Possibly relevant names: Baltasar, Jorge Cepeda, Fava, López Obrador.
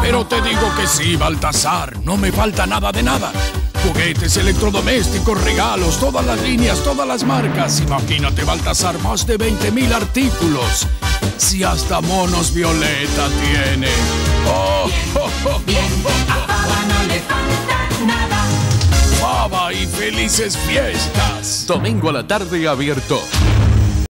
Pero te digo que sí, Baltasar, no me falta nada de nada. Juguetes, electrodomésticos, regalos, todas las líneas, todas las marcas. Imagínate, Baltasar, más de 20.000 artículos. Si hasta monos violeta tiene. ¡Oh! A Fava no le falta nada. Fava y felices fiestas. Domingo a la tarde abierto.